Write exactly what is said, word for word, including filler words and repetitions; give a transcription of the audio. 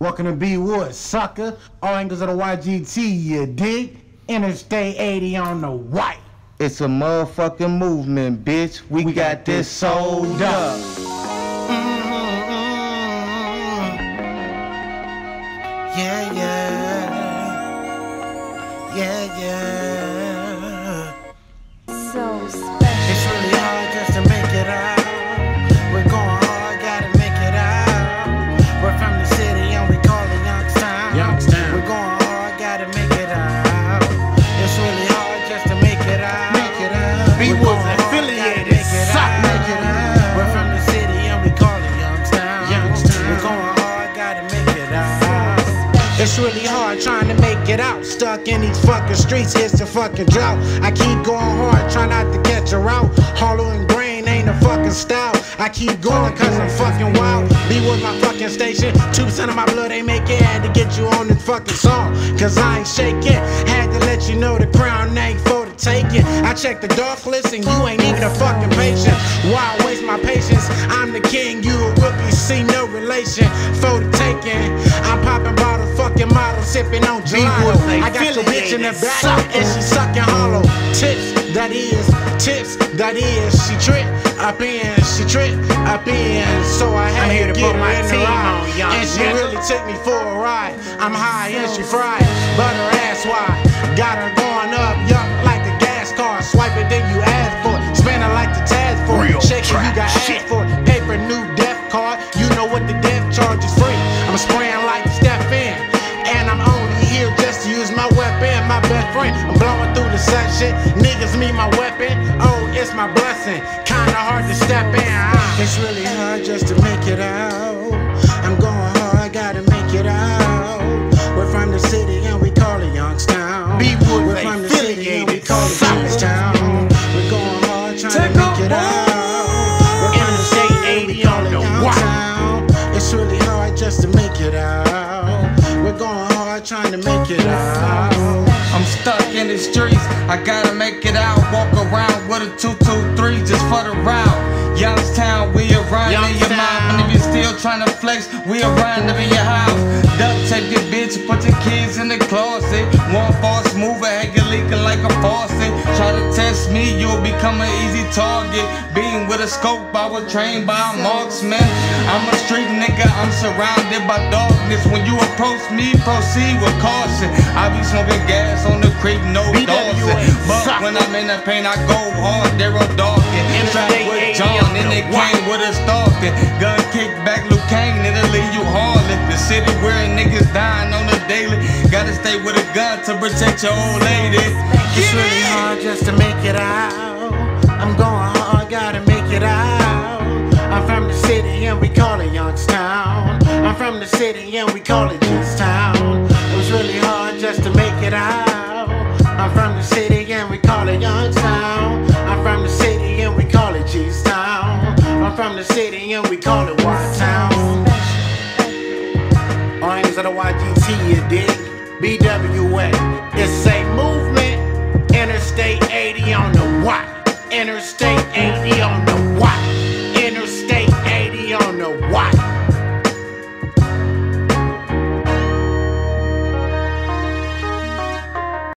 Welcome to B-Wood, sucker. All angles of the Y G T, you dig? Interstate eighty on the white. It's a motherfucking movement, bitch. We, we got, got this sold up. Mm-hmm. Yeah, yeah. Yeah, yeah. So special. It's really hard just to make it out. Youngstown. We're going hard, gotta make it out. It's really hard just to make it out. Make it out. B-Wood affiliated. Suck. Make it out. We're from the city and we call it Youngstown. Youngstown. We're going hard, gotta make it out. It's really hard trying to make it out. Stuck in these fucking streets, it's a fucking drought. I keep going hard, try not to catch a route. Hollow and grain ain't a fucking style. I keep going cause I'm fucking wild. B-Wood's my fucking station. Two percent of my blood ain't make it. Had to get you on this fucking song, cause I ain't shaking. Had to let you know the crown ain't for the taking. I check the dark list and you ain't even a fucking patient. Why waste my patience? I'm the king, you a rookie, see no relation for the taking. I'm popping bottle, fucking model, sipping on gelato. I got your bitch in the back and she sucking hollow. Tips, that is, tips, that is. She tripped up in, she tripped up in, so I had to, to get put her my in the ride, and she yeah. really took me for a ride. I'm high and she fried, but her ass wide, got her going up, yup, like a gas car, swipe it, then you ask for it, spin it like the Taz for it, shake it, you got asked for it, paper, new death card, you know what the death charge is free, I'm spraying like Stephon, and I'm only here just to use my weapon, my best friend, I'm blowing through the sun shit, niggas need my weapon, oh, it's my blessing, kinda hard to step in. Uh. It's really hard just to make it out. I'm going hard, gotta make it out. We're from the city and we call it Youngstown. B-Wood, we're from the city and we call it Youngstown. We're going hard, trying Take to make it out. We're from the state and we call it Youngstown. It's really hard just to make it out. We're going hard, trying to make it out. I'm stuck in the streets, I gotta make it out. Walk around with a two two three just for the route. Youngstown, we around in your mind. And if you're still trying to flex, we around in your house. Duct tape your bitch, put your kids in the closet. One false move, heck, you're leaking like a faucet. Try to test me, you'll become an easy target. Being with a scope, I was trained by a marksman. I'm a street nigga, I'm surrounded by darkness. When you approach me, proceed with caution. I be smoking gas on the creek, no Dawson. But when I'm in the pain, I go hard, they're a darkin'. Trap with John, and they came with a stalking. Gun kick back, Luke Kang, it'll leave you hardly. The city where niggas dying on the daily. Gotta stay with a gun to protect your old lady. It's really hard just to make it out. I'm going hard, gotta make it out. I'm from the city and we call it Youngstown. I'm from the city and we call it Youngstown. It was really hard just to make it out. I'm from the city and we call it Youngstown. I'm from the city and we call it G's-Town. I'm from the city and we call it Y-Town. All angles of the Y G T, you dig? B W A. It's a movement. Interstate eighty on the Y. Interstate eighty.